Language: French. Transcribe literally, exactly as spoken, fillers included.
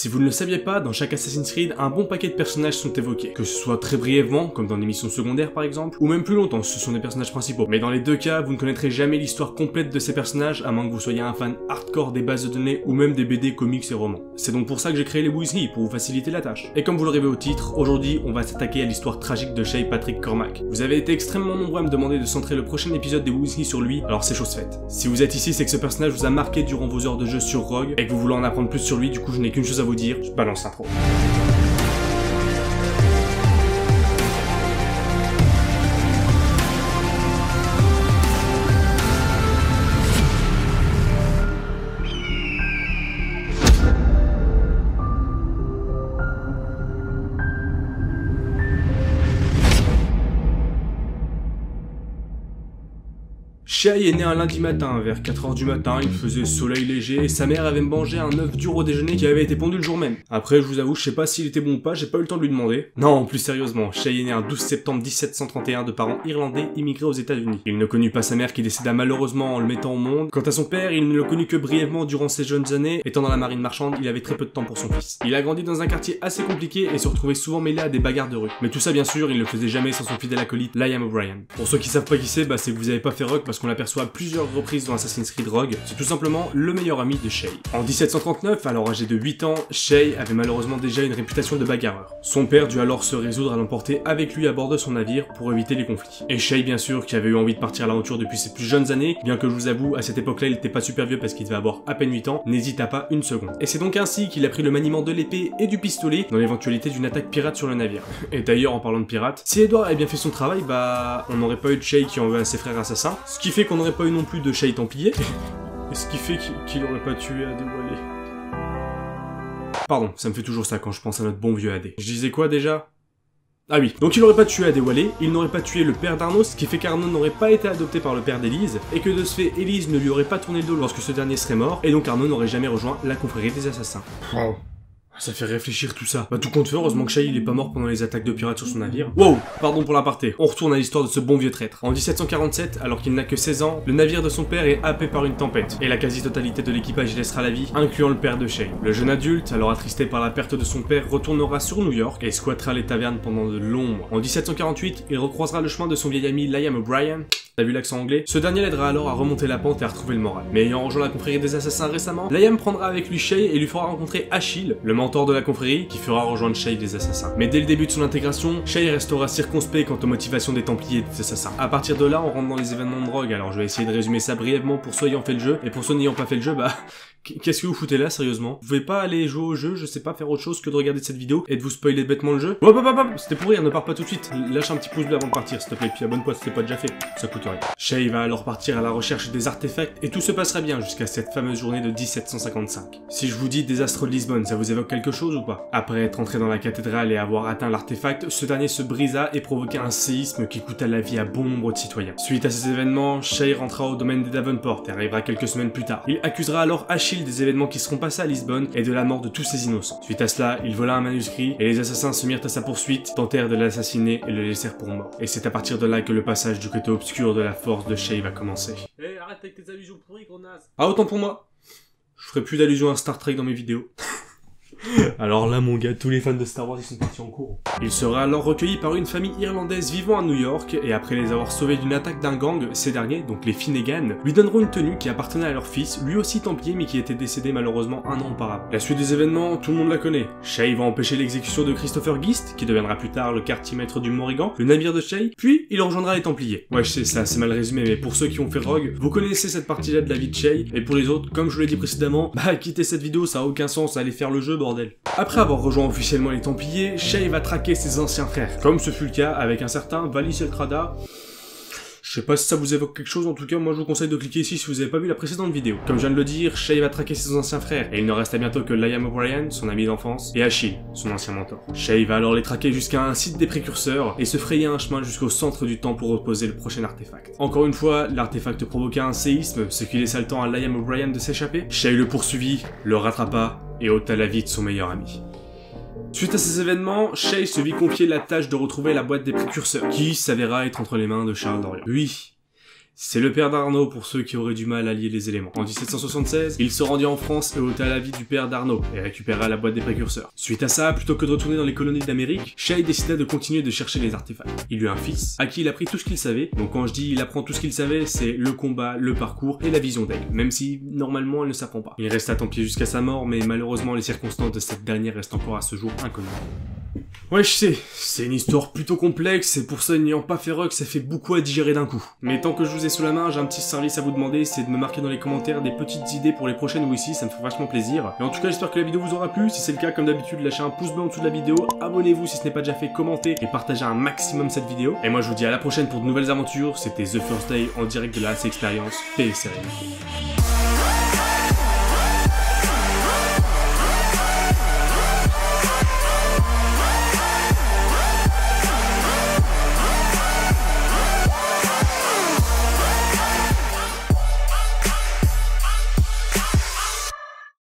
Si vous ne le saviez pas, dans chaque Assassin's Creed, un bon paquet de personnages sont évoqués, que ce soit très brièvement, comme dans les missions secondaires par exemple, ou même plus longtemps, ce sont des personnages principaux. Mais dans les deux cas, vous ne connaîtrez jamais l'histoire complète de ces personnages, à moins que vous soyez un fan hardcore des bases de données, ou même des B D, comics et romans. C'est donc pour ça que j'ai créé les Wizzy, pour vous faciliter la tâche. Et comme vous l'aurez vu au titre, aujourd'hui, on va s'attaquer à l'histoire tragique de Shay Patrick Cormac. Vous avez été extrêmement nombreux à me demander de centrer le prochain épisode des Wizzy sur lui, alors c'est chose faite. Si vous êtes ici, c'est que ce personnage vous a marqué durant vos heures de jeu sur Rogue, et que vous voulez en apprendre plus sur lui, du coup je n'ai qu'une chose à vous dire, je balance l'intro. Shay est né un lundi matin, vers quatre heures du matin, il faisait soleil léger et sa mère avait mangé un œuf dur au déjeuner qui avait été pondu le jour même. Après, je vous avoue, je sais pas s'il était bon ou pas, j'ai pas eu le temps de lui demander. Non, plus sérieusement, Shay est né un douze septembre mille sept cent trente et un de parents irlandais immigrés aux États-Unis. Il ne connut pas sa mère qui décéda malheureusement en le mettant au monde. Quant à son père, il ne le connut que brièvement durant ses jeunes années, étant dans la marine marchande, il avait très peu de temps pour son fils. Il a grandi dans un quartier assez compliqué et se retrouvait souvent mêlé à des bagarres de rue. Mais tout ça, bien sûr, il ne le faisait jamais sans son fidèle acolyte, Liam O'Brien. Pour ceux qui savent pas qui c'est, bah c'est que vous avez pas fait Rogue parce qu'on l'aperçoit à plusieurs reprises dans Assassin's Creed Rogue, c'est tout simplement le meilleur ami de Shay. En dix-sept cent trente-neuf, alors âgé de huit ans, Shay avait malheureusement déjà une réputation de bagarreur. Son père dut alors se résoudre à l'emporter avec lui à bord de son navire pour éviter les conflits. Et Shay, bien sûr, qui avait eu envie de partir à l'aventure depuis ses plus jeunes années, bien que je vous avoue, à cette époque-là, il n'était pas super vieux parce qu'il devait avoir à peine huit ans, n'hésita pas une seconde. Et c'est donc ainsi qu'il a pris le maniement de l'épée et du pistolet dans l'éventualité d'une attaque pirate sur le navire. Et d'ailleurs, en parlant de pirate, si Edward avait bien fait son travail, bah, on n'aurait pas eu de Shay qui en veut à ses frères assassins. Ce qui fait qu'on n'aurait pas eu non plus de Shay Templier, et ce qui fait qu'il n'aurait pas tué à dévoiler. Pardon, ça me fait toujours ça quand je pense à notre bon vieux A D. Je disais quoi déjà ? Ah oui, donc il n'aurait pas tué Adewale, il n'aurait pas tué le père d'Arnaud, ce qui fait qu'Arnaud n'aurait pas été adopté par le père d'Elise, et que de ce fait, Elise ne lui aurait pas tourné le dos lorsque ce dernier serait mort, et donc Arnaud n'aurait jamais rejoint la confrérie des assassins. Wow. Ça fait réfléchir tout ça. Bah tout compte fait, heureusement que Shay il est pas mort pendant les attaques de pirates sur son navire. Wow, pardon pour l'aparté, on retourne à l'histoire de ce bon vieux traître. En dix-sept cent quarante-sept, alors qu'il n'a que seize ans, le navire de son père est happé par une tempête, et la quasi-totalité de l'équipage y laissera la vie, incluant le père de Shay. Le jeune adulte, alors attristé par la perte de son père, retournera sur New York et squattera les tavernes pendant de longs mois. En dix-sept cent quarante-huit, il recroisera le chemin de son vieil ami Liam O'Brien. T'as vu l'accent anglais? Ce dernier l'aidera alors à remonter la pente et à retrouver le moral. Mais ayant rejoint la confrérie des assassins récemment, Liam prendra avec lui Shay et lui fera rencontrer Achille, le mentor de la confrérie, qui fera rejoindre Shay des assassins. Mais dès le début de son intégration, Shay restera circonspect quant aux motivations des Templiers et des assassins. A partir de là, on rentre dans les événements de Rogue, alors je vais essayer de résumer ça brièvement pour ceux ayant fait le jeu, et pour ceux n'ayant pas fait le jeu, bah... Qu'est-ce que vous foutez là, sérieusement? Vous pouvez pas aller jouer au jeu, je sais pas, faire autre chose que de regarder cette vidéo et de vous spoiler bêtement le jeu? Hop hop hop hop, c'était pour rire, ne pars pas tout de suite. Lâche un petit pouce bleu avant de partir, s'il te plaît, puis abonne-toi si c'est pas déjà fait, ça coûte rien. Shay va alors partir à la recherche des artefacts et tout se passera bien jusqu'à cette fameuse journée de dix-sept cent cinquante-cinq. Si je vous dis désastre de Lisbonne, ça vous évoque quelque chose ou pas? Après être entré dans la cathédrale et avoir atteint l'artefact, ce dernier se brisa et provoqua un séisme qui coûta la vie à bon nombre de citoyens. Suite à ces événements, Shay rentra au domaine des Davenport et arrivera quelques semaines plus tard. Il accusera alors Achille des événements qui seront passés à Lisbonne et de la mort de tous ses innocents. Suite à cela, il vola un manuscrit et les assassins se mirent à sa poursuite, tentèrent de l'assassiner et le laissèrent pour mort. Et c'est à partir de là que le passage du côté obscur de la force de Shay va commencer. Eh, hey, arrête avec tes allusions pourries, gros naze. Ah, autant pour moi. Je ferai plus d'allusions à Star Trek dans mes vidéos. Alors là mon gars, tous les fans de Star Wars ils sont partis en cours. Il sera alors recueilli par une famille irlandaise vivant à New York, et après les avoir sauvés d'une attaque d'un gang, ces derniers, donc les Finnegan, lui donneront une tenue qui appartenait à leur fils, lui aussi templier mais qui était décédé malheureusement un an auparavant. La suite des événements, tout le monde la connaît. Shay va empêcher l'exécution de Christopher Gist, qui deviendra plus tard le quartier-maître du Morrigan, le navire de Shay, puis il rejoindra les Templiers. Ouais je sais, ça c'est mal résumé, mais pour ceux qui ont fait Rogue, vous connaissez cette partie là de la vie de Shay, et pour les autres, comme je vous l'ai dit précédemment, bah quitter cette vidéo ça a aucun sens, allez faire le jeu bon. Après avoir rejoint officiellement les Templiers, Shay va traquer ses anciens frères, comme ce fut le cas avec un certain Vali Seldrada. Je sais pas si ça vous évoque quelque chose, en tout cas moi je vous conseille de cliquer ici si vous avez pas vu la précédente vidéo. Comme je viens de le dire, Shay va traquer ses anciens frères, et il ne reste à bientôt que Liam O'Brien, son ami d'enfance, et Achille, son ancien mentor. Shay va alors les traquer jusqu'à un site des précurseurs, et se frayer un chemin jusqu'au centre du temps pour reposer le prochain artefact. Encore une fois, l'artefact provoqua un séisme, ce qui laissa le temps à Liam O'Brien de s'échapper. Shay le poursuivit, le rattrapa, et ôta la vie de son meilleur ami. Suite à ces événements, Shay se vit confier la tâche de retrouver la boîte des précurseurs, qui s'avéra être entre les mains de Charles Dorian. Oui, C'est le père d'Arnaud pour ceux qui auraient du mal à lier les éléments. En mille sept cent soixante-seize, il se rendit en France et ôta la vie du père d'Arnaud et récupéra la boîte des précurseurs. Suite à ça, plutôt que de retourner dans les colonies d'Amérique, Shay décida de continuer de chercher les artefacts. Il eut un fils, à qui il apprit tout ce qu'il savait. Donc quand je dis il apprend tout ce qu'il savait, c'est le combat, le parcours et la vision d'elle, même si normalement elle ne s'apprend pas. Il resta templier jusqu'à sa mort, mais malheureusement les circonstances de cette dernière restent encore à ce jour inconnues. Ouais, je sais, c'est une histoire plutôt complexe et pour ça, n'ayant pas fait rock, ça fait beaucoup à digérer d'un coup. Mais tant que je vous ai sous la main, j'ai un petit service à vous demander, c'est de me marquer dans les commentaires des petites idées pour les prochaines ou ici, ça me fait vachement plaisir. Et en tout cas, j'espère que la vidéo vous aura plu. Si c'est le cas, comme d'habitude, lâchez un pouce bleu en dessous de la vidéo, abonnez-vous si ce n'est pas déjà fait, commentez et partagez un maximum cette vidéo. Et moi, je vous dis à la prochaine pour de nouvelles aventures. C'était The First Day en direct de la A C Experience. Paix et sérénité.